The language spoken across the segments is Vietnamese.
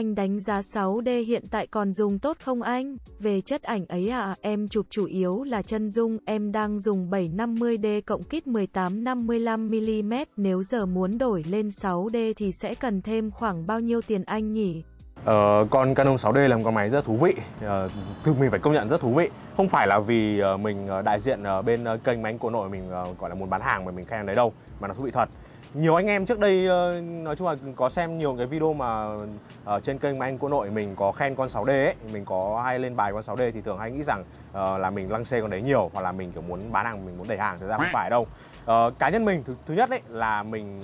Anh đánh giá 6D hiện tại còn dùng tốt không anh? Về chất ảnh ấy à, em chụp chủ yếu là chân dung, em đang dùng 750D cộng kit 18-55mm, nếu giờ muốn đổi lên 6D thì sẽ cần thêm khoảng bao nhiêu tiền anh nhỉ? Con Canon 6D là một con máy rất thú vị, mình phải công nhận rất thú vị. Không phải là vì mình đại diện bên kênh Máy Ảnh Cũ Hà Nội mình gọi là muốn bán hàng mà mình khen đấy đâu, mà nó thú vị thật. Nhiều anh em trước đây nói chung là có xem nhiều cái video mà trên kênh Máy Ảnh Cũ Hà Nội mình có khen con 6D ấy, mình có hay lên bài con 6D thì thường hay nghĩ rằng là mình lăng xê con đấy nhiều, hoặc là mình kiểu muốn bán hàng, mình muốn đẩy hàng, thực ra không phải đâu. Cá nhân mình thứ nhất đấy là mình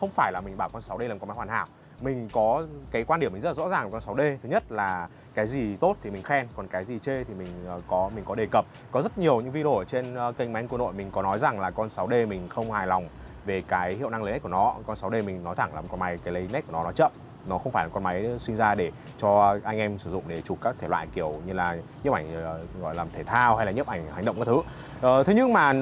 không phải là mình bảo con 6D là một con máy hoàn hảo. Mình có cái quan điểm mình rất là rõ ràng của con 6D. Thứ nhất là cái gì tốt thì mình khen, còn cái gì chê thì mình có đề cập. Có rất nhiều những video ở trên kênh Máy Ảnh Cũ Hà Nội mình có nói rằng là con 6D mình không hài lòng về cái hiệu năng lấy nét của nó. Con 6D mình nói thẳng là con máy cái lấy nét của nó chậm. Nó không phải là con máy sinh ra để cho anh em sử dụng để chụp các thể loại kiểu như là nhiếp ảnh gọi làm thể thao hay là nhiếp ảnh hành động các thứ. Thế nhưng mà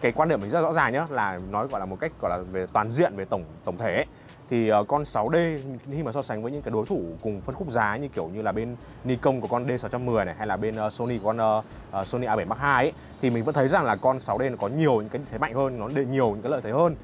cái quan điểm mình rất rõ ràng nhá, là nói gọi là một cách gọi là về toàn diện, về tổng thể ấy, thì con 6D khi mà so sánh với những cái đối thủ cùng phân khúc giá như kiểu như là bên Nikon của con D610 này, hay là bên Sony của con Sony A7 Mark II ấy, thì mình vẫn thấy rằng là con 6D nó có nhiều những cái thế mạnh hơn, nó nhiều những cái lợi thế hơn.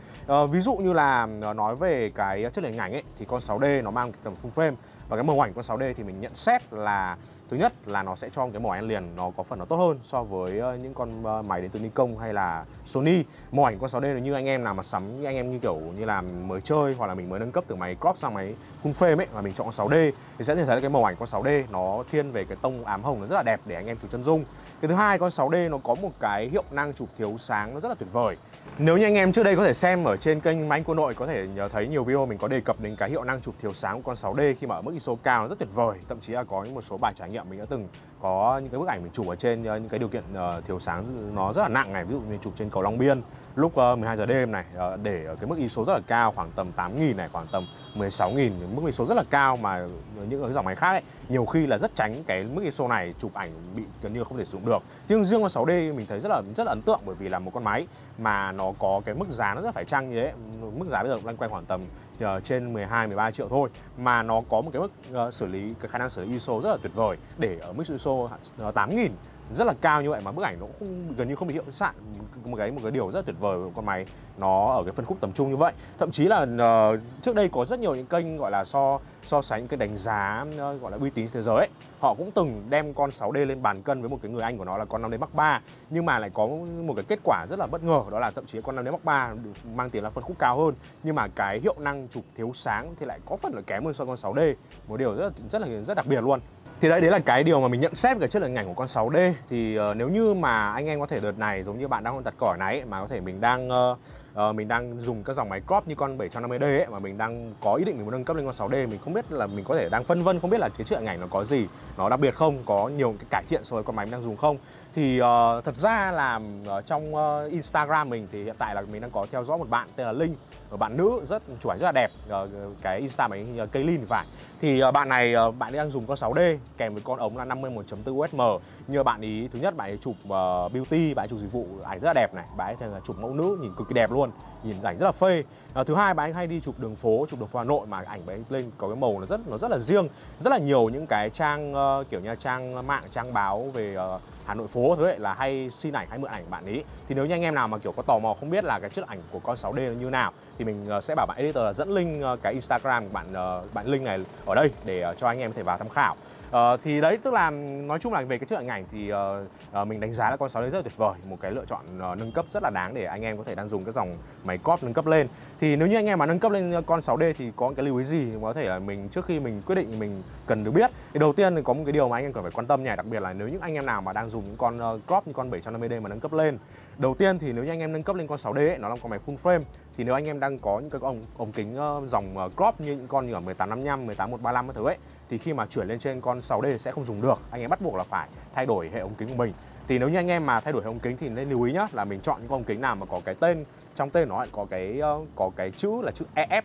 Ví dụ như là nói về cái chất lượng hình ảnh ấy, thì con 6D nó mang cái tầm full frame, và cái màu ảnh con 6D thì mình nhận xét là thứ nhất là nó sẽ cho cái màu ảnh liền nó có phần nó tốt hơn so với những con máy đến từ Nikon hay là Sony. Màu ảnh con 6D là như anh em nào mà sắm, như anh em như kiểu như là mới chơi hoặc là mình mới nâng cấp từ máy crop sang máy full frame ấy, và mình chọn con 6D thì sẽ thấy là cái màu ảnh con 6D nó thiên về cái tông ám hồng nó rất là đẹp để anh em chụp chân dung. Cái thứ hai, con 6D nó có một cái hiệu năng chụp thiếu sáng nó rất là tuyệt vời. Nếu như anh em trước đây có thể xem ở trên kênh Máy Ảnh Cũ Hà Nội có thể thấy nhiều video mình có đề cập đến cái hiệu năng chụp thiếu sáng của con 6D khi mà ở mức ISO cao nó rất tuyệt vời. Thậm chí là có một số bài trải nghiệm mình đã từng có những cái bức ảnh mình chụp ở trên những cái điều kiện thiếu sáng nó rất là nặng này, ví dụ mình chụp trên cầu Long Biên lúc 12 giờ đêm này, để ở cái mức ISO rất là cao khoảng tầm 8.000 này, khoảng tầm 16.000, mức ISO rất là cao mà những cái dòng máy khác ấy, nhiều khi là rất tránh cái mức ISO này, chụp ảnh bị gần như không thể sử dụng được. Nhưng riêng con 6D mình thấy rất là ấn tượng, bởi vì là một con máy mà nó có cái mức giá nó rất phải chăng như thế, mức giá bây giờ loanh quanh khoảng tầm trên 12-13 triệu thôi, mà nó có một cái mức khả năng xử lý ISO rất là tuyệt vời, để ở mức ISO 8.000 rất là cao như vậy mà bức ảnh nó cũng gần như không bị hiệu sạn, một cái điều rất là tuyệt vời của con máy nó ở cái phân khúc tầm trung như vậy. Thậm chí là trước đây có rất nhiều những kênh gọi là so sánh cái đánh giá gọi là uy tín thế giới ấy, họ cũng từng đem con 6D lên bàn cân với một cái người anh của nó là con 5D Mark 3, nhưng mà lại có một cái kết quả rất là bất ngờ, đó là thậm chí con 5D Mark 3 mang tiền là phân khúc cao hơn nhưng mà cái hiệu năng chụp thiếu sáng thì lại có phần là kém hơn so với con 6D, một điều rất đặc biệt luôn. Thì đấy là cái điều mà mình nhận xét về cái chất lượng hình ảnh của con 6D. Thì nếu như mà anh em có thể đợt này giống như bạn đang đặt cỏ này ấy, mà có thể mình đang dùng các dòng máy crop như con 750D ấy, mà mình đang có ý định mình muốn nâng cấp lên con 6D, mình không biết là mình có thể đang phân vân không biết là cái chất lượng hình ảnh nó có gì, nó đặc biệt không, có nhiều cái cải thiện so với con máy mình đang dùng không. Thì thật ra là trong Instagram mình thì hiện tại là mình đang có theo dõi một bạn tên là Linh, một bạn nữ chụp ảnh rất là đẹp, cái Insta máy cây Linh thì phải. Thì bạn này bạn ấy đang dùng con 6D kèm với con ống là 51.4 USM. Như bạn ý, thứ nhất bạn ấy chụp beauty, bạn ấy chụp dịch vụ ảnh rất là đẹp này, bạn ấy chụp mẫu nữ nhìn cực kỳ đẹp luôn, nhìn ảnh rất là phê. Thứ hai, bạn ấy hay đi chụp đường phố Hà Nội mà ảnh bạn ấy lên có cái màu nó rất là riêng, rất là nhiều những cái trang kiểu như trang mạng, trang báo về Hà Nội phố thế là hay xin ảnh, hay mượn ảnh bạn ấy. Thì nếu như anh em nào mà kiểu có tò mò không biết là cái chất ảnh của con 6D như nào thì mình sẽ bảo bạn editor là dẫn link cái Instagram của bạn Linh này ở đây để cho anh em có thể vào tham khảo. Thì đấy, tức là nói chung là về cái chất lượng ảnh thì mình đánh giá là con 6D rất là tuyệt vời, một cái lựa chọn nâng cấp rất là đáng để anh em có thể đang dùng các dòng máy crop nâng cấp lên. Thì nếu như anh em mà nâng cấp lên con 6D thì có cái lưu ý gì có thể là mình trước khi mình quyết định mình cần được biết. Thì đầu tiên thì có một cái điều mà anh em cần phải quan tâm nhỉ, đặc biệt là nếu những anh em nào mà đang dùng những con crop như con 750D mà nâng cấp lên. Đầu tiên thì nếu như anh em nâng cấp lên con 6D ấy, nó là con máy full frame, thì nếu anh em đang có những cái ống kính dòng crop như những con như ở 18-55, 18-135 các thứ ấy, thì khi mà chuyển lên trên con 6D sẽ không dùng được, anh em bắt buộc là phải thay đổi hệ ống kính của mình. Thì nếu như anh em mà thay đổi hệ ống kính thì nên lưu ý nhá, là mình chọn những con ống kính nào mà có cái tên trong tên nó lại có cái chữ là chữ EF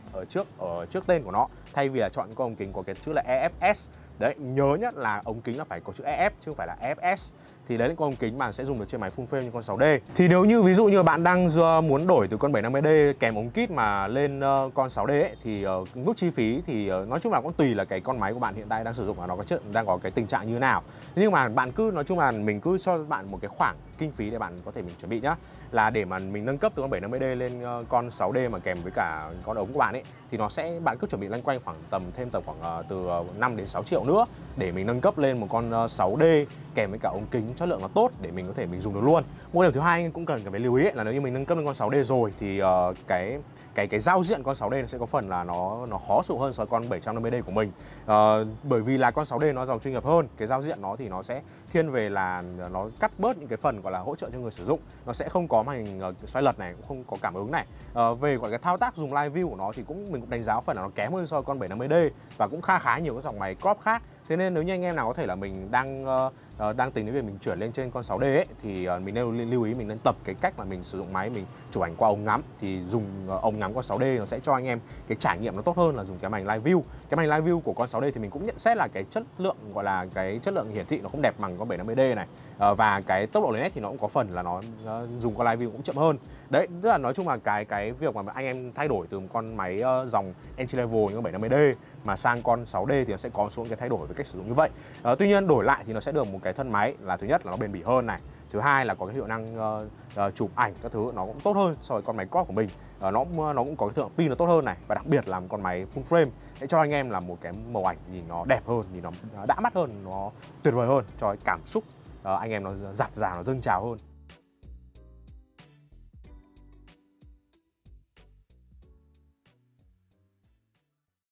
ở trước tên của nó, thay vì là chọn con ống kính có cái chữ là EFS. Đấy, nhớ nhất là ống kính là phải có chữ EF chứ không phải là EFS. Thì đấy là con ống kính mà sẽ dùng được trên máy full frame như con 6D. Thì nếu như ví dụ như bạn đang muốn đổi từ con 750D kèm ống kit mà lên con 6D ấy, thì mức chi phí thì nói chung là cũng tùy là cái con máy của bạn hiện tại đang sử dụng và nó đang có cái tình trạng như nào. Nhưng mà bạn cứ nói chung là mình cứ cho bạn một cái khoảng kinh phí để bạn có thể mình chuẩn bị nhá. Là để mà mình nâng cấp từ con 750D lên con 6D mà kèm với cả con ống của bạn ấy, thì nó sẽ bạn cứ chuẩn bị loanh quanh khoảng tầm khoảng từ 5 đến 6 triệu nữa để mình nâng cấp lên một con 6D kèm với cả ống kính chất lượng nó tốt để mình có thể mình dùng được luôn. Một điều thứ hai anh cũng cần phải lưu ý ấy, là nếu như mình nâng cấp lên con 6D rồi thì cái giao diện con 6D nó sẽ có phần là nó khó sử dụng hơn so với con 750D của mình. Bởi vì là con 6D nó giàu chuyên nghiệp hơn, cái giao diện nó thì nó sẽ thiên về là nó cắt bớt những cái phần gọi là hỗ trợ cho người sử dụng. Nó sẽ không có màn hình xoay lật này, cũng không có cảm ứng này. Về gọi cái thao tác dùng live view của nó thì mình cũng đánh giá phần là nó kém hơn so với con 750D và cũng khá nhiều các dòng máy crop khác. Thế nên nếu như anh em nào có thể là mình đang tính đến việc mình chuyển lên trên con 6D ấy, thì mình nên lưu ý, mình nên tập cái cách mà mình sử dụng máy mình chụp ảnh qua ống ngắm. Thì dùng ống ngắm con 6D nó sẽ cho anh em cái trải nghiệm nó tốt hơn là dùng cái màn live view. Cái màn live view của con 6D thì mình cũng nhận xét là cái chất lượng gọi là cái chất lượng hiển thị nó không đẹp bằng con 750D này, và cái tốc độ lên nét thì nó cũng có phần là nó dùng con live view cũng chậm hơn. Đấy, tức là nói chung là cái việc mà anh em thay đổi từ một con máy dòng entry level như con 750D mà sang con 6D thì nó sẽ có xuống cái thay đổi về cách sử dụng như vậy. Tuy nhiên đổi lại thì nó sẽ được một cái thân máy là thứ nhất là nó bền bỉ hơn này, thứ hai là có cái hiệu năng chụp ảnh các thứ nó cũng tốt hơn so với con máy crop của mình. Nó cũng có cái thượng pin nó tốt hơn này, và đặc biệt là một con máy full frame để cho anh em là một cái màu ảnh nhìn nó đẹp hơn, nhìn nó đã mắt hơn, nó tuyệt vời hơn, cho cái cảm xúc anh em nó dạt dào, nó dâng trào hơn.